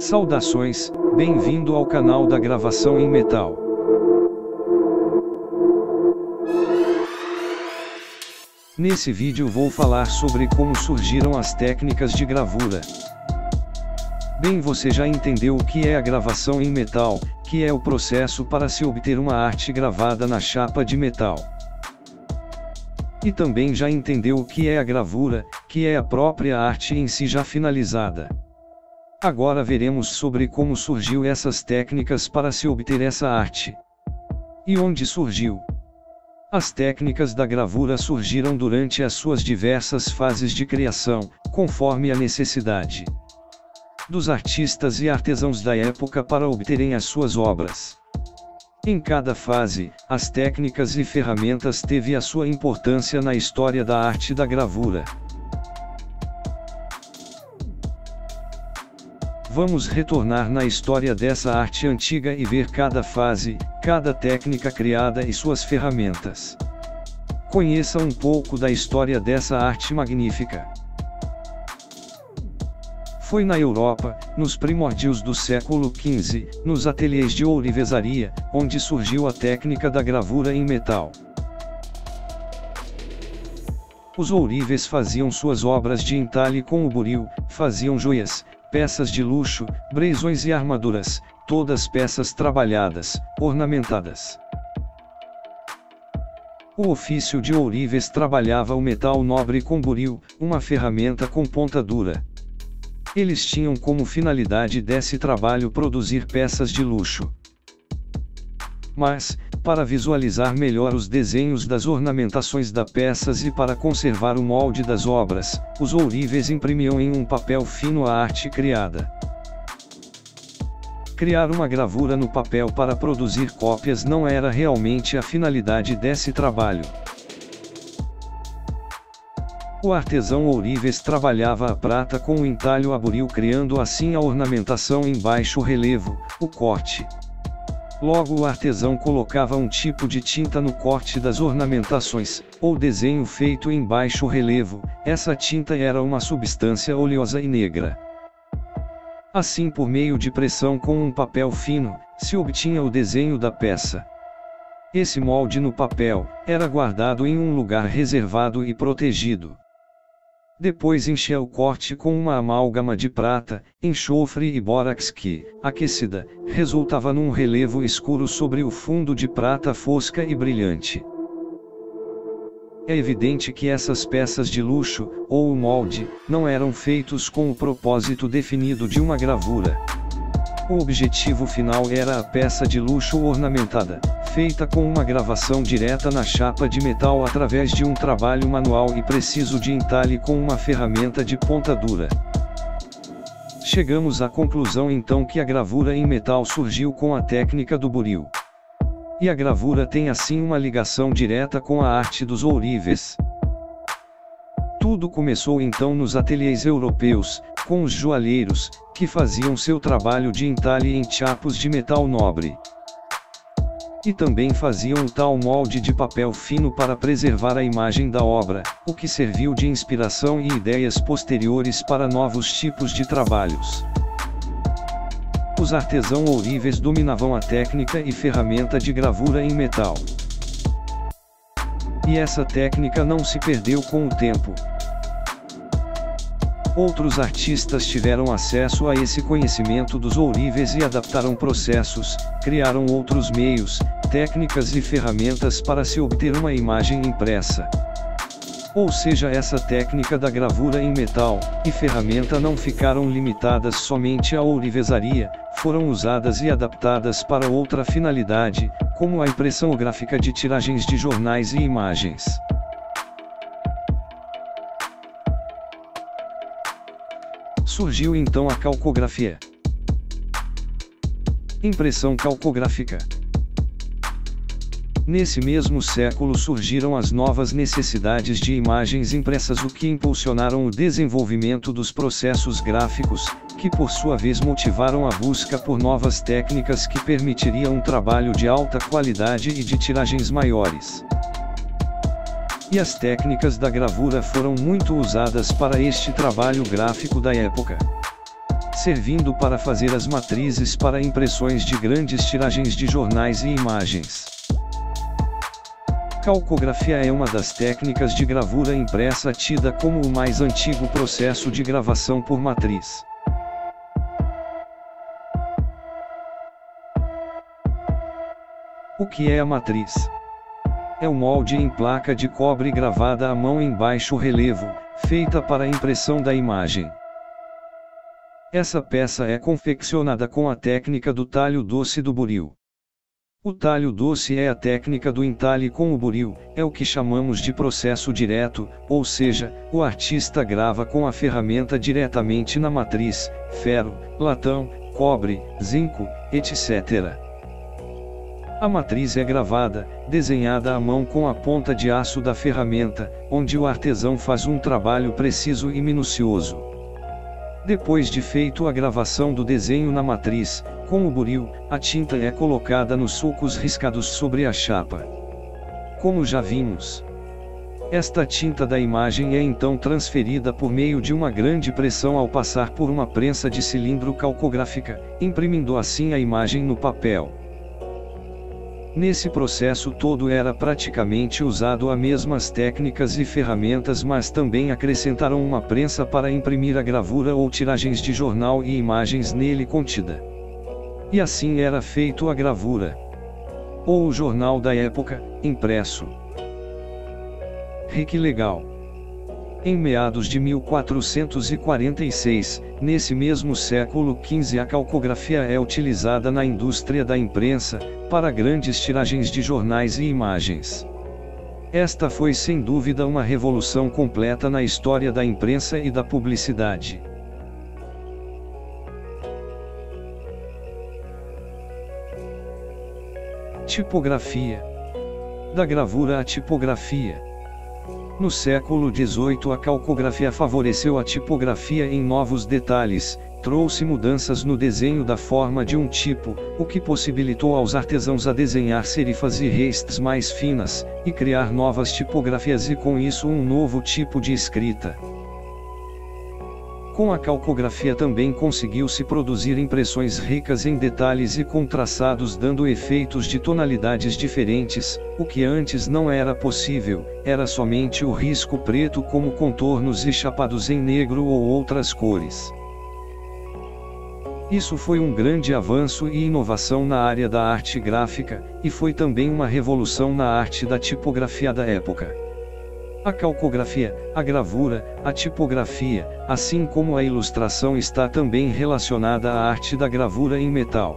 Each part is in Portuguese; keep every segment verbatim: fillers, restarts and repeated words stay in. Saudações, bem-vindo ao canal da Gravação em Metal. Nesse vídeo vou falar sobre como surgiram as técnicas de gravura. Bem, você já entendeu o que é a gravação em metal, que é o processo para se obter uma arte gravada na chapa de metal. E também já entendeu o que é a gravura, que é a própria arte em si já finalizada. Agora veremos sobre como surgiu essas técnicas para se obter essa arte. E onde surgiu? As técnicas da gravura surgiram durante as suas diversas fases de criação, conforme a necessidade dos artistas e artesãos da época para obterem as suas obras. Em cada fase, as técnicas e ferramentas teve a sua importância na história da arte da gravura. Vamos retornar na história dessa arte antiga e ver cada fase, cada técnica criada e suas ferramentas. Conheça um pouco da história dessa arte magnífica. Foi na Europa, nos primórdios do século quinze, nos ateliês de ourivesaria, onde surgiu a técnica da gravura em metal. Os ourives faziam suas obras de entalhe com o buril, faziam joias, peças de luxo, brasões e armaduras, todas peças trabalhadas, ornamentadas. O ofício de ourives trabalhava o metal nobre com buril, uma ferramenta com ponta dura. Eles tinham como finalidade desse trabalho produzir peças de luxo. Mas, para visualizar melhor os desenhos das ornamentações das peças e para conservar o molde das obras, os ourives imprimiam em um papel fino a arte criada. Criar uma gravura no papel para produzir cópias não era realmente a finalidade desse trabalho. O artesão ourives trabalhava a prata com o entalho a buril, criando assim a ornamentação em baixo relevo, o corte. Logo o artesão colocava um tipo de tinta no corte das ornamentações, ou desenho feito em baixo relevo, essa tinta era uma substância oleosa e negra. Assim, por meio de pressão com um papel fino, se obtinha o desenho da peça. Esse molde no papel era guardado em um lugar reservado e protegido. Depois enchia o corte com uma amálgama de prata, enxofre e bórax que, aquecida, resultava num relevo escuro sobre o fundo de prata fosca e brilhante. É evidente que essas peças de luxo, ou o molde, não eram feitos com o propósito definido de uma gravura. O objetivo final era a peça de luxo ornamentada, feita com uma gravação direta na chapa de metal através de um trabalho manual e preciso de entalhe com uma ferramenta de ponta dura. Chegamos à conclusão então que a gravura em metal surgiu com a técnica do buril. E a gravura tem assim uma ligação direta com a arte dos ourives. Tudo começou então nos ateliês europeus, com os joalheiros, que faziam seu trabalho de entalhe em chapos de metal nobre. E também faziam o tal molde de papel fino para preservar a imagem da obra, o que serviu de inspiração e ideias posteriores para novos tipos de trabalhos. Os artesãos ourives dominavam a técnica e ferramenta de gravura em metal. E essa técnica não se perdeu com o tempo. Outros artistas tiveram acesso a esse conhecimento dos ourives e adaptaram processos, criaram outros meios, técnicas e ferramentas para se obter uma imagem impressa. Ou seja, essa técnica da gravura em metal e ferramenta não ficaram limitadas somente à ourivesaria, foram usadas e adaptadas para outra finalidade, como a impressão gráfica de tiragens de jornais e imagens. Surgiu então a calcografia. Impressão calcográfica. Nesse mesmo século surgiram as novas necessidades de imagens impressas, o que impulsionaram o desenvolvimento dos processos gráficos, que por sua vez motivaram a busca por novas técnicas que permitiriam um trabalho de alta qualidade e de tiragens maiores. E as técnicas da gravura foram muito usadas para este trabalho gráfico da época. servindo para fazer as matrizes para impressões de grandes tiragens de jornais e imagens. Calcografia é uma das técnicas de gravura impressa tida como o mais antigo processo de gravação por matriz. O que é a matriz? É um molde em placa de cobre gravada à mão em baixo relevo, feita para a impressão da imagem. Essa peça é confeccionada com a técnica do talho doce do buril. O talho doce é a técnica do entalhe com o buril, é o que chamamos de processo direto, ou seja, o artista grava com a ferramenta diretamente na matriz, ferro, latão, cobre, zinco, etcétera. A matriz é gravada, desenhada à mão com a ponta de aço da ferramenta, onde o artesão faz um trabalho preciso e minucioso. Depois de feito a gravação do desenho na matriz, com o buril, a tinta é colocada nos sulcos riscados sobre a chapa. Como já vimos, esta tinta da imagem é então transferida por meio de uma grande pressão ao passar por uma prensa de cilindro calcográfica, imprimindo assim a imagem no papel. Nesse processo todo era praticamente usado as mesmas técnicas e ferramentas, mas também acrescentaram uma prensa para imprimir a gravura ou tiragens de jornal e imagens nele contida. E assim era feito a gravura, ou o jornal da época, impresso. E que legal! Em meados de mil quatrocentos e quarenta e seis, nesse mesmo século quinze, a calcografia é utilizada na indústria da imprensa, para grandes tiragens de jornais e imagens. Esta foi sem dúvida uma revolução completa na história da imprensa e da publicidade. Tipografia. Da gravura à tipografia. No século dezoito, a calcografia favoreceu a tipografia em novos detalhes, trouxe mudanças no desenho da forma de um tipo, o que possibilitou aos artesãos a desenhar serifas e restes mais finas, e criar novas tipografias e com isso um novo tipo de escrita. Com a calcografia também conseguiu-se produzir impressões ricas em detalhes e com traçados, dando efeitos de tonalidades diferentes, o que antes não era possível, era somente o risco preto como contornos e chapados em negro ou outras cores. Isso foi um grande avanço e inovação na área da arte gráfica, e foi também uma revolução na arte da tipografia da época. A calcografia, a gravura, a tipografia, assim como a ilustração, está também relacionada à arte da gravura em metal.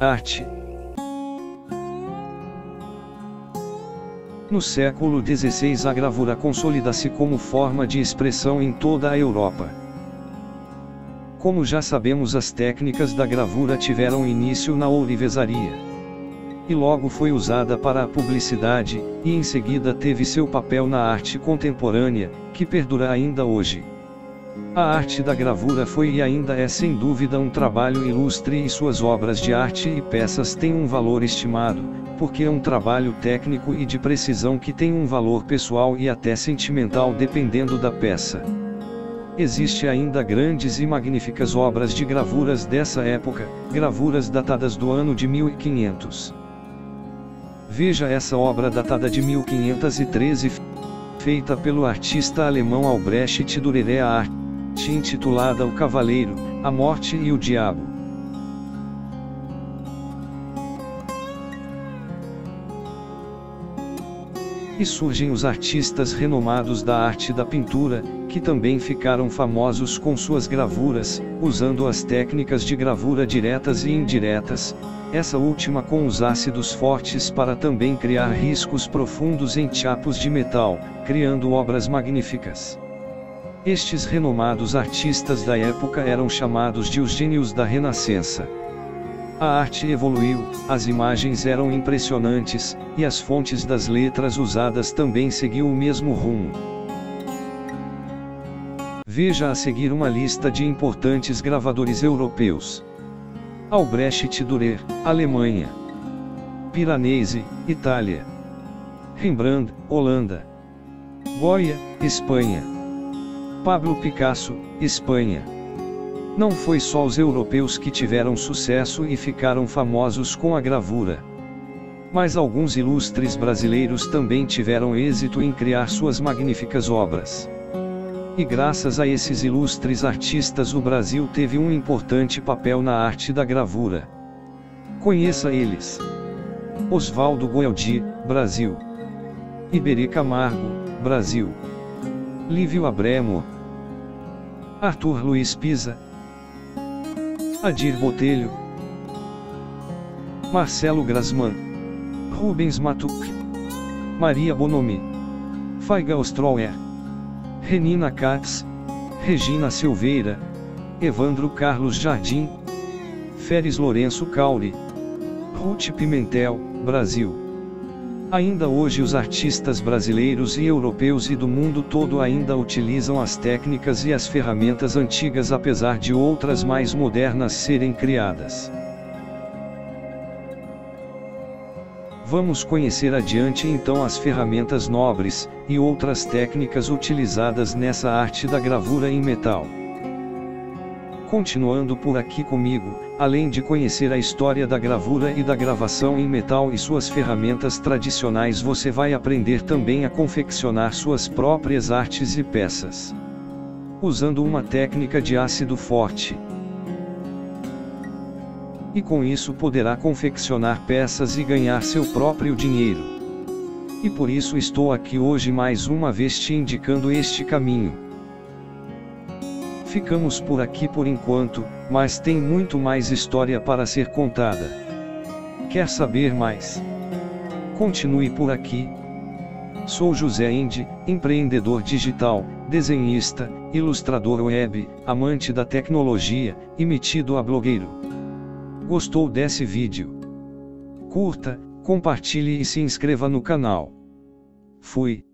Arte. No século dezesseis, a gravura consolida-se como forma de expressão em toda a Europa. Como já sabemos, as técnicas da gravura tiveram início na ourivesaria. E logo foi usada para a publicidade, e em seguida teve seu papel na arte contemporânea, que perdura ainda hoje. A arte da gravura foi e ainda é sem dúvida um trabalho ilustre, e suas obras de arte e peças têm um valor estimado, porque é um trabalho técnico e de precisão que tem um valor pessoal e até sentimental dependendo da peça. Existem ainda grandes e magníficas obras de gravuras dessa época, gravuras datadas do ano de mil e quinhentos. Veja essa obra datada de mil quinhentos e treze, feita pelo artista alemão Albrecht Dürer, a arte intitulada O Cavaleiro, a Morte e o Diabo. E surgem os artistas renomados da arte da pintura, que também ficaram famosos com suas gravuras, usando as técnicas de gravura diretas e indiretas, essa última com os ácidos fortes para também criar riscos profundos em chapos de metal, criando obras magníficas. Estes renomados artistas da época eram chamados de os gênios da Renascença. A arte evoluiu, as imagens eram impressionantes, e as fontes das letras usadas também seguiu o mesmo rumo. Veja a seguir uma lista de importantes gravadores europeus. Albrecht Dürer, Alemanha. Piranesi, Itália. Rembrandt, Holanda. Goya, Espanha. Pablo Picasso, Espanha. Não foi só os europeus que tiveram sucesso e ficaram famosos com a gravura. Mas alguns ilustres brasileiros também tiveram êxito em criar suas magníficas obras. E graças a esses ilustres artistas o Brasil teve um importante papel na arte da gravura. Conheça eles: Oswaldo Goeldi, Brasil; Iberê Camargo, Brasil; Lívio Abremo; Arthur Luiz Piza; Adir Botelho; Marcelo Grasman; Rubens Matuk; Maria Bonomi; Faiga Ostrower; Renina Katz; Regina Silveira; Evandro Carlos Jardim; Feres Lourenço Cauli; Ruth Pimentel, Brasil. Ainda hoje os artistas brasileiros e europeus e do mundo todo ainda utilizam as técnicas e as ferramentas antigas, apesar de outras mais modernas serem criadas. Vamos conhecer adiante então as ferramentas nobres, e outras técnicas utilizadas nessa arte da gravura em metal. Continuando por aqui comigo, além de conhecer a história da gravura e da gravação em metal e suas ferramentas tradicionais, você vai aprender também a confeccionar suas próprias artes e peças, usando uma técnica de ácido forte. E com isso poderá confeccionar peças e ganhar seu próprio dinheiro. E por isso estou aqui hoje mais uma vez te indicando este caminho. Ficamos por aqui por enquanto, mas tem muito mais história para ser contada. Quer saber mais? Continue por aqui. Sou José And, empreendedor digital, desenhista, ilustrador web, amante da tecnologia, e metido a blogueiro. Gostou desse vídeo? Curta, compartilhe e se inscreva no canal. Fui.